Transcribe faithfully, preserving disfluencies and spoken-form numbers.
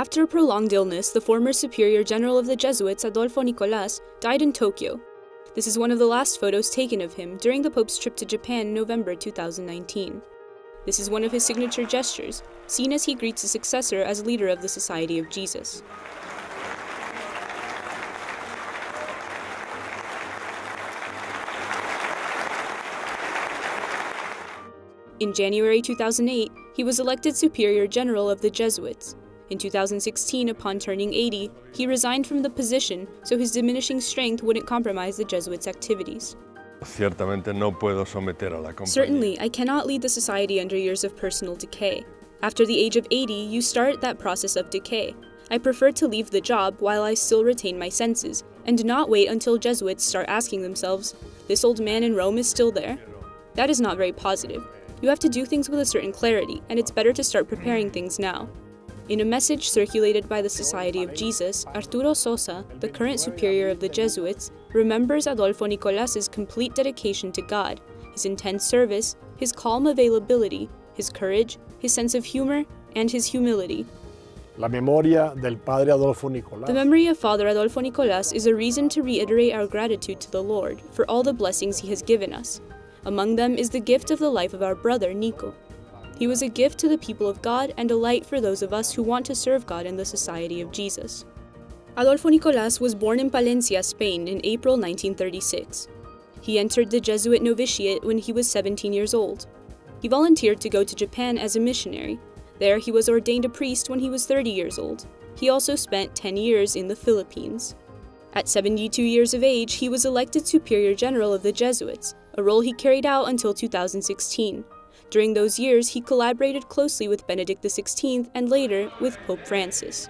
After a prolonged illness, the former superior general of the Jesuits, Adolfo Nicolás, died in Tokyo. This is one of the last photos taken of him during the Pope's trip to Japan in November two thousand nineteen. This is one of his signature gestures, seen as he greets his successor as leader of the Society of Jesus. In January two thousand eight, he was elected Superior General of the Jesuits. In two thousand sixteen, upon turning eighty, he resigned from the position so his diminishing strength wouldn't compromise the Jesuits' activities. Certainly, I cannot lead the society under years of personal decay. After the age of eighty, you start that process of decay. I prefer to leave the job while I still retain my senses, and do not wait until Jesuits start asking themselves, "This old man in Rome is still there?" That is not very positive. You have to do things with a certain clarity, and it's better to start preparing things now. In a message circulated by the Society of Jesus, Arturo Sosa, the current superior of the Jesuits, remembers Adolfo Nicolás's complete dedication to God, his intense service, his calm availability, his courage, his sense of humor, and his humility. La memoria del Padre Adolfo Nicolás. The memory of Father Adolfo Nicolás is a reason to reiterate our gratitude to the Lord for all the blessings he has given us. Among them is the gift of the life of our brother, Nico. He was a gift to the people of God and a light for those of us who want to serve God in the Society of Jesus. Adolfo Nicolás was born in Palencia, Spain in April nineteen thirty-six. He entered the Jesuit novitiate when he was seventeen years old. He volunteered to go to Japan as a missionary. There he was ordained a priest when he was thirty years old. He also spent ten years in the Philippines. At seventy-two years of age, he was elected Superior General of the Jesuits, a role he carried out until two thousand sixteen. During those years, he collaborated closely with Benedict the sixteenth and later with Pope Francis.